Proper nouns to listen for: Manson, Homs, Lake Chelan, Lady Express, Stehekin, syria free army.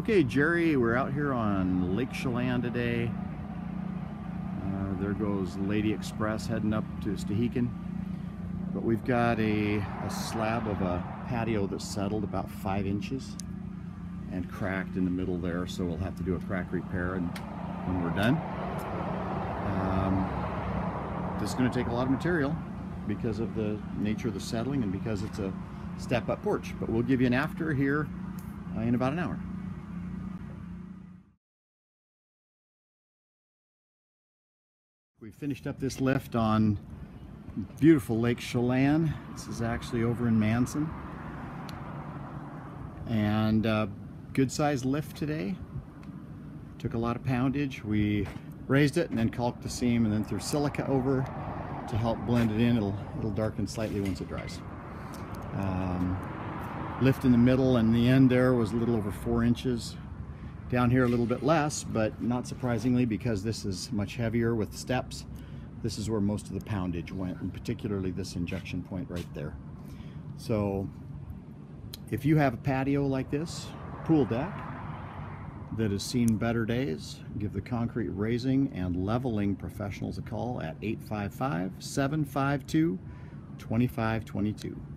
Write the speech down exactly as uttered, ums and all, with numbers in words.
Okay, Jerry, we're out here on Lake Chelan today. Uh, there goes Lady Express heading up to Stehekin. But we've got a, a slab of a patio that's settled about five inches and cracked in the middle there, so we'll have to do a crack repair and when we're done. Um, this is going to take a lot of material because of the nature of the settling and because it's a step-up porch, but we'll give you an after here uh, in about an hour. We finished up this lift on beautiful Lake Chelan. This is actually over in Manson. And uh, good sized lift today. Took a lot of poundage. We raised it and then caulked the seam and then threw silica over to help blend it in. It'll, it'll darken slightly once it dries. Um, lift in the middle and the end there was a little over four inches. Down here a little bit less, but not surprisingly because this is much heavier with steps. This is where most of the poundage went, and particularly this injection point right there. So if you have a patio like this, pool deck, that has seen better days, give the concrete raising and leveling professionals a call at eight five five, seven five two, two five two two.